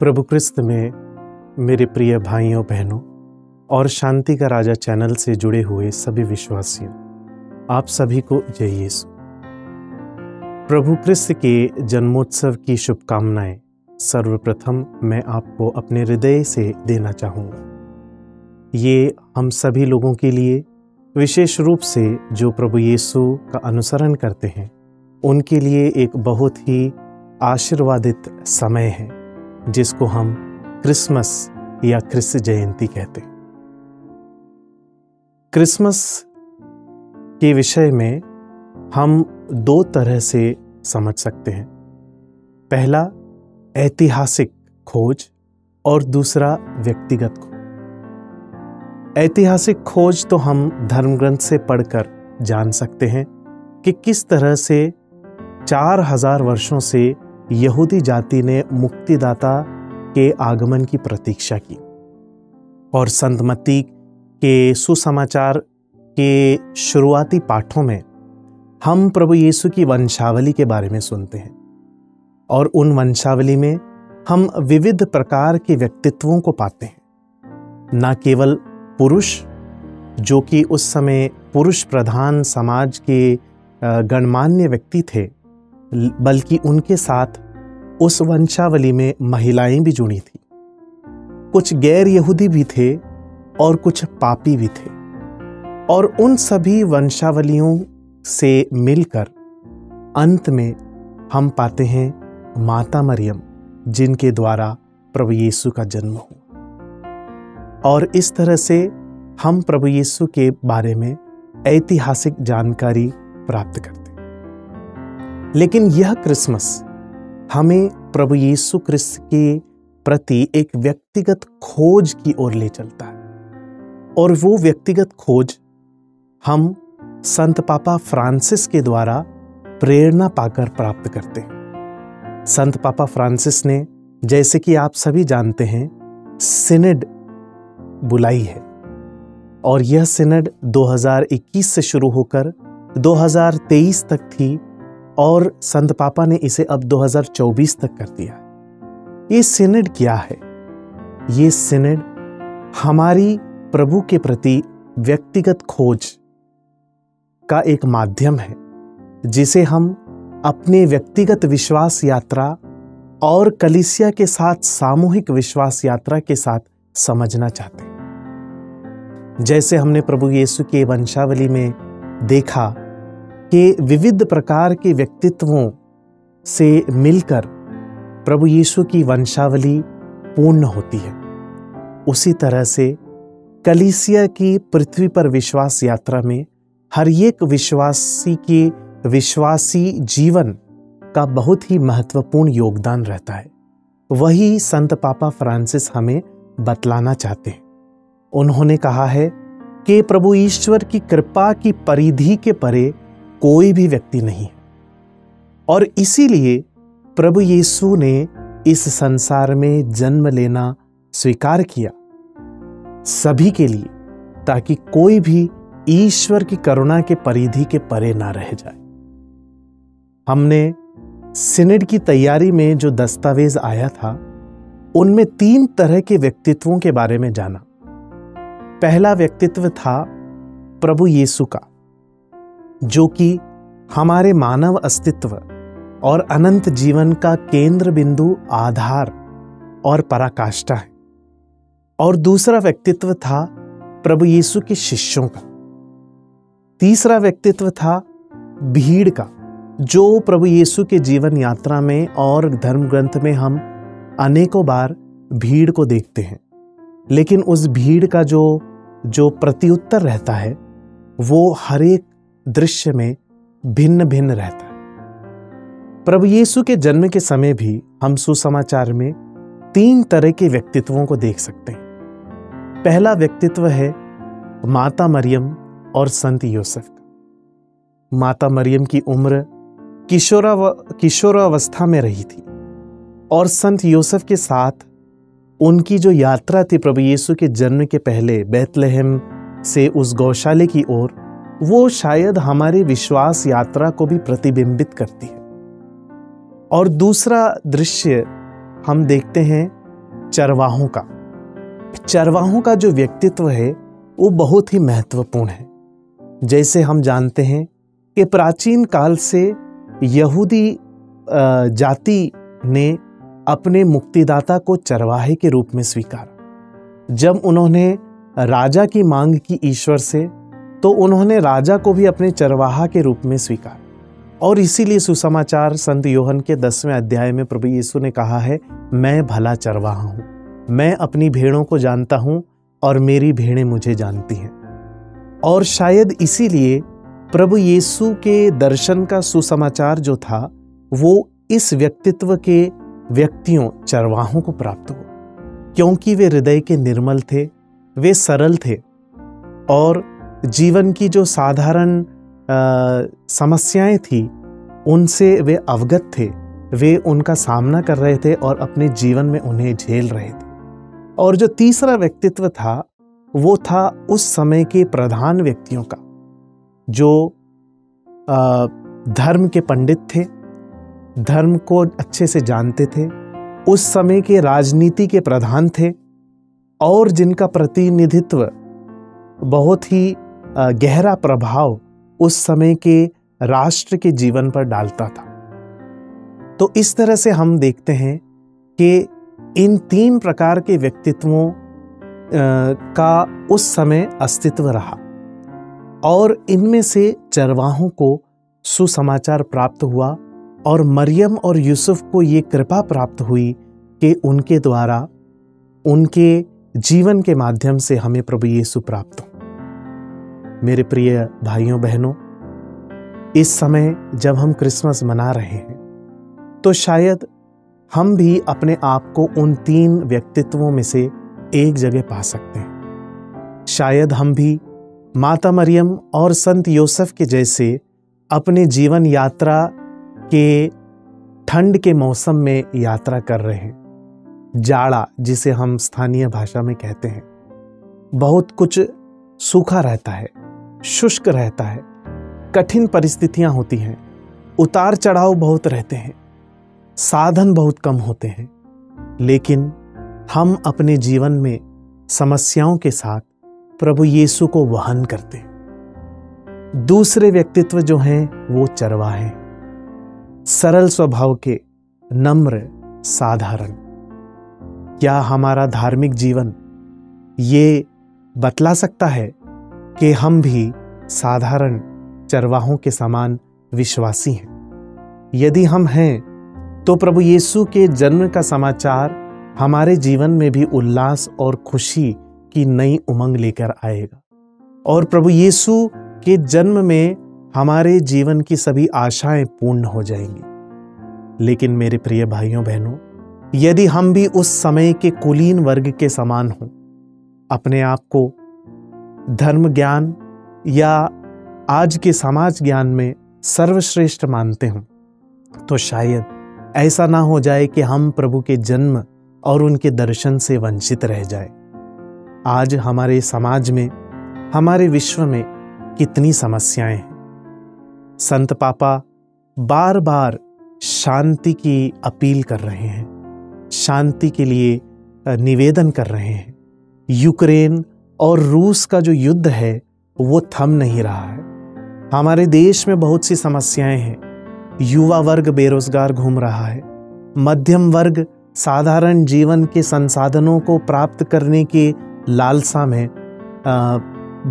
प्रभु क्रिस्त में मेरे प्रिय भाइयों बहनों और शांति का राजा चैनल से जुड़े हुए सभी विश्वासियों, आप सभी को जय यीशु। प्रभु क्रिस्त के जन्मोत्सव की शुभकामनाएं सर्वप्रथम मैं आपको अपने हृदय से देना चाहूँगा। ये हम सभी लोगों के लिए, विशेष रूप से जो प्रभु यीशु का अनुसरण करते हैं, उनके लिए एक बहुत ही आशीर्वादित समय है, जिसको हम क्रिसमस या क्रिस्त जयंती कहते हैं। क्रिसमस के विषय में हम दो तरह से समझ सकते हैं, पहला ऐतिहासिक खोज और दूसरा व्यक्तिगत खोज। ऐतिहासिक खोज तो हम धर्म ग्रंथ से पढ़कर जान सकते हैं कि किस तरह से 4000 वर्षों से यहूदी जाति ने मुक्तिदाता के आगमन की प्रतीक्षा की और संत मत्ती के सुसमाचार के शुरुआती पाठों में हम प्रभु यीशु की वंशावली के बारे में सुनते हैं और उन वंशावली में हम विविध प्रकार के व्यक्तित्वों को पाते हैं। न केवल पुरुष, जो कि उस समय पुरुष प्रधान समाज के गणमान्य व्यक्ति थे, बल्कि उनके साथ उस वंशावली में महिलाएं भी जुड़ी थीं। कुछ गैर यहूदी भी थे और कुछ पापी भी थे, और उन सभी वंशावलियों से मिलकर अंत में हम पाते हैं माता मरियम, जिनके द्वारा प्रभु यीशु का जन्म हुआ। और इस तरह से हम प्रभु यीशु के बारे में ऐतिहासिक जानकारी प्राप्त करते हैं। लेकिन यह क्रिसमस हमें प्रभु यीशु क्रिस्त के प्रति एक व्यक्तिगत खोज की ओर ले चलता है, और वो व्यक्तिगत खोज हम संत पापा फ्रांसिस के द्वारा प्रेरणा पाकर प्राप्त करते हैं। संत पापा फ्रांसिस ने, जैसे कि आप सभी जानते हैं, सिनेड बुलाई है, और यह सिनेड 2021 से शुरू होकर 2023 तक थी, और संत पापा ने इसे अब 2024 तक कर दिया है। ये सिनेड क्या है? ये सिनेड हमारी प्रभु के प्रति व्यक्तिगत खोज का एक माध्यम है, जिसे हम अपने व्यक्तिगत विश्वास यात्रा और कलीसिया के साथ सामूहिक विश्वास यात्रा के साथ समझना चाहते हैं। जैसे हमने प्रभु यीशु के वंशावली में देखा के विविध प्रकार के व्यक्तित्वों से मिलकर प्रभु यीशु की वंशावली पूर्ण होती है, उसी तरह से कलीसिया की पृथ्वी पर विश्वास यात्रा में हर एक विश्वासी के विश्वासी जीवन का बहुत ही महत्वपूर्ण योगदान रहता है। वही संत पापा फ्रांसिस हमें बतलाना चाहते हैं। उन्होंने कहा है कि प्रभु ईश्वर की कृपा की परिधि के परे कोई भी व्यक्ति नहीं है, और इसीलिए प्रभु यीशु ने इस संसार में जन्म लेना स्वीकार किया सभी के लिए, ताकि कोई भी ईश्वर की करुणा के परिधि के परे ना रह जाए। हमने सिनेड की तैयारी में जो दस्तावेज आया था, उनमें 3 तरह के व्यक्तित्वों के बारे में जाना। पहला व्यक्तित्व था प्रभु यीशु का, जो कि हमारे मानव अस्तित्व और अनंत जीवन का केंद्र बिंदु, आधार और पराकाष्ठा है। और दूसरा व्यक्तित्व था प्रभु यीशु के शिष्यों का। तीसरा व्यक्तित्व था भीड़ का, जो प्रभु यीशु के जीवन यात्रा में और धर्म ग्रंथ में हम अनेकों बार भीड़ को देखते हैं, लेकिन उस भीड़ का जो प्रत्युत्तर रहता है वो हर एक दृश्य में भिन्न भिन्न रहता है। प्रभु यीशु के जन्म के समय भी हम सुसमाचार में 3 तरह के व्यक्तित्वों को देख सकते हैं। पहला व्यक्तित्व है माता मरियम और संत यूसुफ का। माता मरियम की उम्र किशोरावस्था में रही थी, और संत यूसुफ के साथ उनकी जो यात्रा थी प्रभु यीशु के जन्म के पहले बैतलहम से उस गौशाले की ओर, वो शायद हमारे विश्वास यात्रा को भी प्रतिबिंबित करती है। और दूसरा दृश्य हम देखते हैं चरवाहों का जो व्यक्तित्व है वो बहुत ही महत्वपूर्ण है। जैसे हम जानते हैं कि प्राचीन काल से यहूदी जाति ने अपने मुक्तिदाता को चरवाहे के रूप में स्वीकारा। जब उन्होंने राजा की मांग की ईश्वर से, तो उन्होंने राजा को भी अपने चरवाहा के रूप में स्वीकारा। और इसीलिए सुसमाचार संत यूहन्ना के 10वें अध्याय में प्रभु यीशु ने कहा है, मैं भला चरवाहा हूँ, मैं अपनी भेड़ों को जानता हूँ और मेरी भेड़ें मुझे जानती हैं। और शायद इसीलिए प्रभु यीशु के दर्शन का सुसमाचार जो था वो इस व्यक्तित्व के व्यक्तियों चरवाहों को प्राप्त हो, क्योंकि वे हृदय के निर्मल थे, वे सरल थे और जीवन की जो साधारण समस्याएं थी उनसे वे अवगत थे, वे उनका सामना कर रहे थे और अपने जीवन में उन्हें झेल रहे थे। और जो तीसरा व्यक्तित्व था वो था उस समय के प्रधान व्यक्तियों का, जो धर्म के पंडित थे, धर्म को अच्छे से जानते थे, उस समय के राजनीति के प्रधान थे और जिनका प्रतिनिधित्व बहुत ही गहरा प्रभाव उस समय के राष्ट्र के जीवन पर डालता था। तो इस तरह से हम देखते हैं कि इन तीन प्रकार के व्यक्तित्वों का उस समय अस्तित्व रहा और इनमें से चरवाहों को सुसमाचार प्राप्त हुआ और मरियम और यूसुफ को ये कृपा प्राप्त हुई कि उनके द्वारा, उनके जीवन के माध्यम से हमें प्रभु यीशु प्राप्त हो। मेरे प्रिय भाइयों बहनों, इस समय जब हम क्रिसमस मना रहे हैं तो शायद हम भी अपने आप को उन तीन व्यक्तित्वों में से एक जगह पा सकते हैं। शायद हम भी माता मरियम और संत यूसुफ के जैसे अपने जीवन यात्रा के ठंड के मौसम में यात्रा कर रहे हैं। जाड़ा, जिसे हम स्थानीय भाषा में कहते हैं, बहुत कुछ सूखा रहता है, शुष्क रहता है, कठिन परिस्थितियां होती हैं, उतार चढ़ाव बहुत रहते हैं, साधन बहुत कम होते हैं, लेकिन हम अपने जीवन में समस्याओं के साथ प्रभु यीशु को वहन करते हैं। दूसरे व्यक्तित्व जो हैं वो चरवाहे हैं, सरल स्वभाव के, नम्र, साधारण। क्या हमारा धार्मिक जीवन ये बतला सकता है कि हम भी साधारण चरवाहों के समान विश्वासी हैं? यदि हम हैं तो प्रभु यीशु के जन्म का समाचार हमारे जीवन में भी उल्लास और खुशी की नई उमंग लेकर आएगा और प्रभु यीशु के जन्म में हमारे जीवन की सभी आशाएं पूर्ण हो जाएंगी। लेकिन मेरे प्रिय भाइयों बहनों, यदि हम भी उस समय के कुलीन वर्ग के समान हों, अपने आप को धर्म ज्ञान या आज के समाज ज्ञान में सर्वश्रेष्ठ मानते हों, तो शायद ऐसा ना हो जाए कि हम प्रभु के जन्म और उनके दर्शन से वंचित रह जाए। आज हमारे समाज में, हमारे विश्व में कितनी समस्याएं हैं। संत पापा बार बार शांति की अपील कर रहे हैं, शांति के लिए निवेदन कर रहे हैं। यूक्रेन और रूस का जो युद्ध है वो थम नहीं रहा है। हमारे देश में बहुत सी समस्याएं हैं। युवा वर्ग बेरोजगार घूम रहा है, मध्यम वर्ग साधारण जीवन के संसाधनों को प्राप्त करने के लालसा में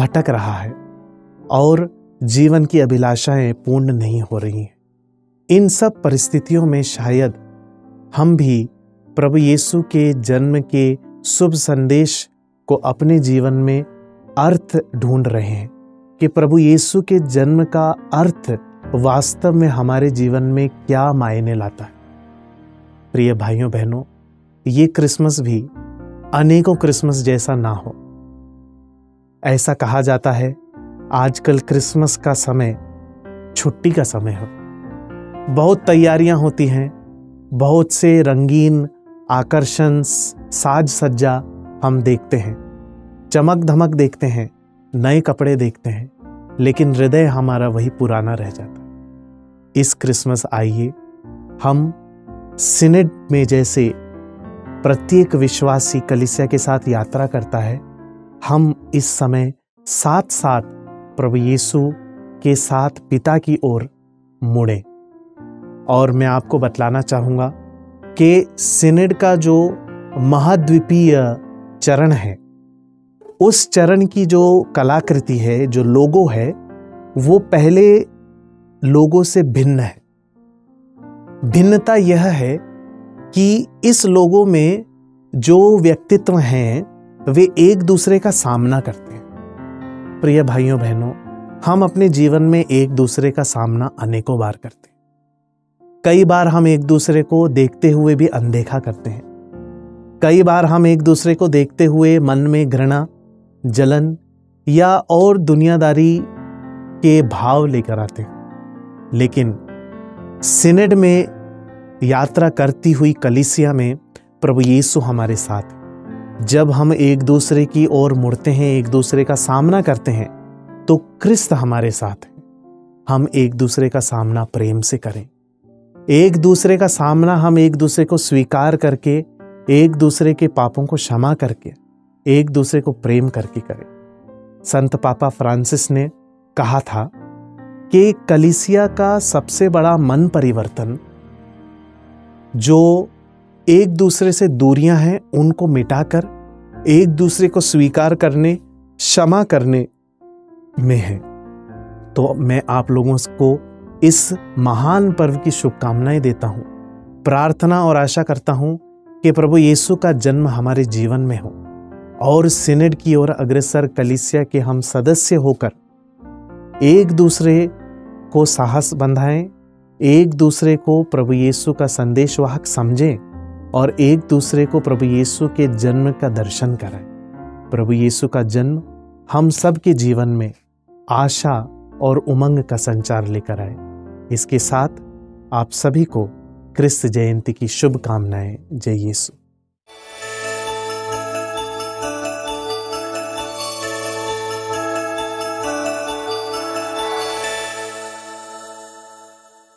भटक रहा है और जीवन की अभिलाषाएं पूर्ण नहीं हो रही हैं। इन सब परिस्थितियों में शायद हम भी प्रभु यीशु के जन्म के शुभ संदेश को अपने जीवन में अर्थ ढूंढ रहे हैं कि प्रभु यीशु के जन्म का अर्थ वास्तव में हमारे जीवन में क्या मायने लाता है। प्रिय भाइयों बहनों, ये क्रिसमस भी अनेकों क्रिसमस जैसा ना हो। ऐसा कहा जाता है आजकल क्रिसमस का समय छुट्टी का समय हो, बहुत तैयारियां होती हैं, बहुत से रंगीन आकर्षण, साज सज्जा हम देखते हैं, चमक धमक देखते हैं, नए कपड़े देखते हैं, लेकिन हृदय हमारा वही पुराना रह जाता है। इस क्रिसमस आइए हम सिनेड में जैसे प्रत्येक विश्वासी कलीसिया के साथ यात्रा करता है, हम इस समय साथ साथ प्रभु यीशु के साथ पिता की ओर मुड़े। और मैं आपको बतलाना चाहूँगा कि सिनेड का जो महाद्वीपीय चरण है, उस चरण की जो कलाकृति है, जो लोगो है, वो पहले लोगों से भिन्न है। भिन्नता यह है कि इस लोगों में जो व्यक्तित्व हैं वे एक दूसरे का सामना करते हैं। प्रिय भाइयों बहनों, हम अपने जीवन में एक दूसरे का सामना अनेकों बार करते हैं। कई बार हम एक दूसरे को देखते हुए भी अनदेखा करते हैं। कई बार हम एक दूसरे को देखते हुए मन में घृणा, जलन या और दुनियादारी के भाव लेकर आते हैं। लेकिन सिनेड में यात्रा करती हुई कलीसिया में प्रभु यीशु हमारे साथ, जब हम एक दूसरे की ओर मुड़ते हैं, एक दूसरे का सामना करते हैं, तो क्रिस्त हमारे साथ है। हम एक दूसरे का सामना प्रेम से करें। एक दूसरे का सामना हम एक दूसरे को स्वीकार करके, एक दूसरे के पापों को क्षमा करके, एक दूसरे को प्रेम करके करें। संत पापा फ्रांसिस ने कहा था कि कलीसिया का सबसे बड़ा मन परिवर्तन जो एक दूसरे से दूरियां हैं उनको मिटाकर एक दूसरे को स्वीकार करने, क्षमा करने में है। तो मैं आप लोगों को इस महान पर्व की शुभकामनाएं देता हूं। प्रार्थना और आशा करता हूं कि प्रभु यीशु का जन्म हमारे जीवन में हो और सिनेड की ओर अग्रसर कलीसिया के हम सदस्य होकर एक दूसरे को साहस बंधाएं, एक दूसरे को प्रभु यीशु का संदेशवाहक समझें और एक दूसरे को प्रभु यीशु के जन्म का दर्शन कराएं। प्रभु यीशु का जन्म हम सब के जीवन में आशा और उमंग का संचार लेकर आए। इसके साथ आप सभी को क्रिस्त जयंती की शुभकामनाएं। जय यीशु।